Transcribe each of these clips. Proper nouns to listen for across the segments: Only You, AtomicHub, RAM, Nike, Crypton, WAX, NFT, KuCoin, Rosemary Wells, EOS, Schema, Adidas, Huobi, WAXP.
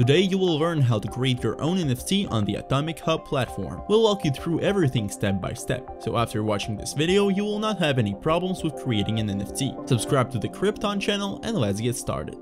Today you will learn how to create your own NFT on the AtomicHub platform. We'll walk you through everything step by step, so after watching this video you will not have any problems with creating an NFT. Subscribe to the Crypton channel and let's get started.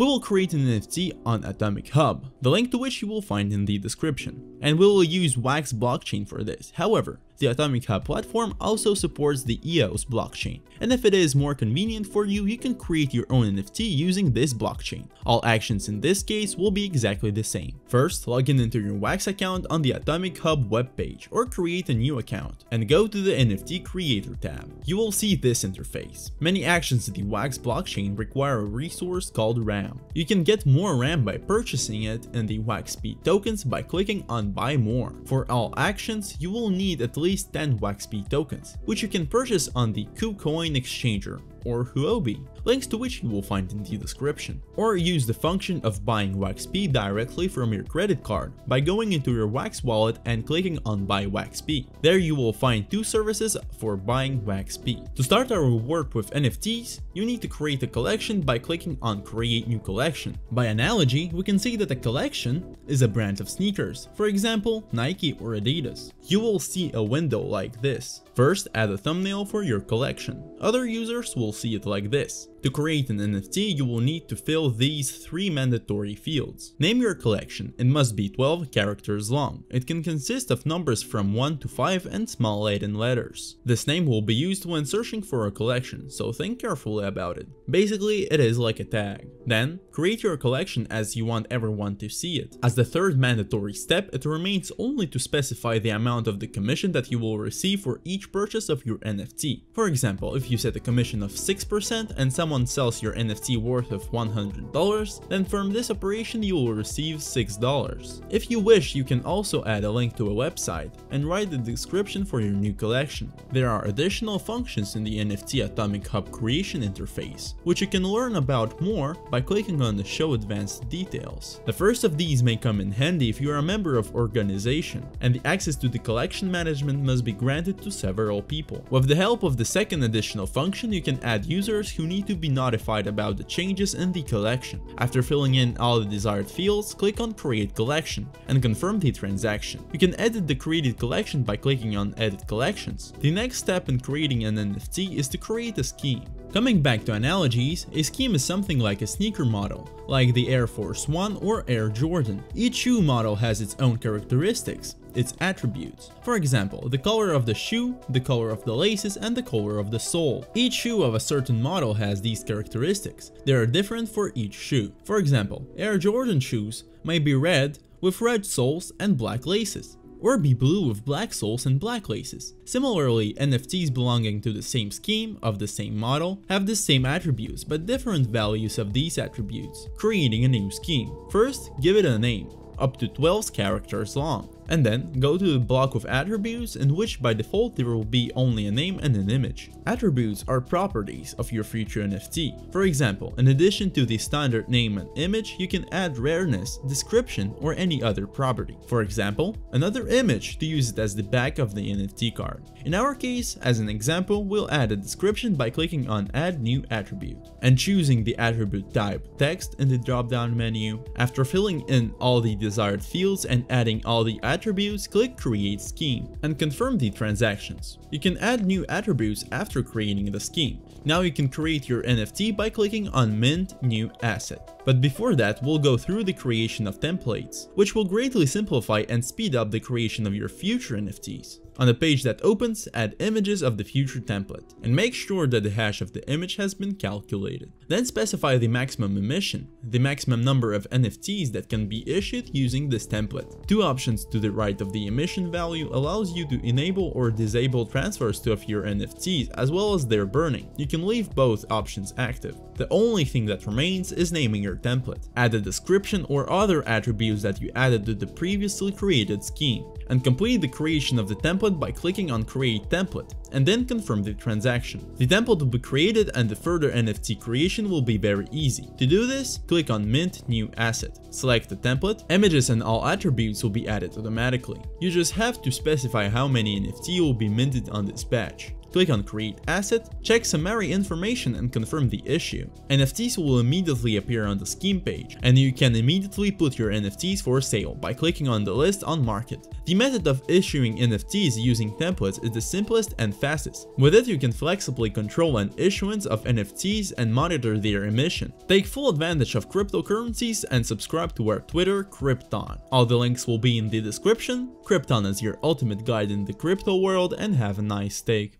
We will create an NFT on AtomicHub, the link to which you will find in the description, and we will use WAX blockchain for this. However, the AtomicHub platform also supports the EOS blockchain, and if it is more convenient for you, you can create your own NFT using this blockchain. All actions in this case will be exactly the same. First, log in into your WAX account on the AtomicHub webpage or create a new account and go to the NFT Creator tab. You will see this interface. Many actions in the WAX blockchain require a resource called RAM. You can get more RAM by purchasing it and the WAXP tokens by clicking on Buy More. For all actions, you will need at least 10 WAXP tokens, which you can purchase on the KuCoin exchanger or Huobi, links to which you will find in the description. Or use the function of buying WAXP directly from your credit card by going into your WAX wallet and clicking on Buy WAXP. There you will find two services for buying WAXP. To start our work with NFTs, you need to create a collection by clicking on Create New Collection. By analogy, we can see that a collection is a brand of sneakers, for example, Nike or Adidas. You will see a window like this. First, add a thumbnail for your collection. Other users will see it like this. To create an NFT, you will need to fill these three mandatory fields. Name your collection. It must be 12 characters long. It can consist of numbers from 1 to 5 and small Latin letters. This name will be used when searching for a collection, so think carefully about it. Basically, it is like a tag. Then, create your collection as you want everyone to see it. As the third mandatory step, it remains only to specify the amount of the commission that you will receive for each purchase of your NFT. For example, if you set a commission of 6% and someone sells your NFT worth of $100, then from this operation you will receive $6. If you wish, you can also add a link to a website and write the description for your new collection. There are additional functions in the NFT AtomicHub creation interface, which you can learn about more by clicking on the Show Advanced Details. The first of these may come in handy if you are a member of organization, and the access to the collection management must be granted to several people. With the help of the second additional function, you can add users who need to be notified about the changes in the collection. After filling in all the desired fields, click on Create Collection and confirm the transaction. You can edit the created collection by clicking on Edit Collections. The next step in creating an NFT is to create a scheme. Coming back to analogies, a scheme is something like a sneaker model, like the Air Force One or Air Jordan. Each shoe model has its own characteristics, its attributes. For example, the color of the shoe, the color of the laces, and the color of the sole. Each shoe of a certain model has these characteristics. They are different for each shoe. For example, Air Jordan shoes may be red with red soles and black laces, or be blue with black soles and black laces. Similarly, NFTs belonging to the same scheme of the same model have the same attributes but different values of these attributes. Creating a new scheme. First, give it a name, up to 12 characters long, and then go to the block of attributes, in which by default there will be only a name and an image. Attributes are properties of your future NFT. For example, in addition to the standard name and image, you can add rareness, description, or any other property. For example, another image to use it as the back of the NFT card. In our case, as an example, we'll add a description by clicking on Add New Attribute and choosing the attribute type text in the drop-down menu. After filling in all the desired fields and adding all the attributes, click Create Scheme and confirm the transactions. You can add new attributes after creating the scheme. Now you can create your NFT by clicking on Mint New Asset. But before that, we'll go through the creation of templates, which will greatly simplify and speed up the creation of your future NFTs. On the page that opens, add images of the future template and make sure that the hash of the image has been calculated. Then specify the maximum emission, the maximum number of NFTs that can be issued using this template. Two options to the right of the emission value allows you to enable or disable transfers to your NFTs as well as their burning. You can leave both options active. The only thing that remains is naming your template. Add a description or other attributes that you added to the previously created scheme and complete the creation of the template by clicking on Create Template and then confirm the transaction. The template will be created and the further NFT creation will be very easy. To do this, click on Mint New Asset, select the template, images and all attributes will be added automatically. You just have to specify how many NFT will be minted on this batch. click on Create Asset, check Summary Information and confirm the issue. NFTs will immediately appear on the scheme page, and you can immediately put your NFTs for sale by clicking on the list on Market. The method of issuing NFTs using templates is the simplest and fastest. With it, you can flexibly control an issuance of NFTs and monitor their emission. Take full advantage of cryptocurrencies and subscribe to our Twitter, Crypton. All the links will be in the description. Crypton is your ultimate guide in the crypto world, and have a nice day.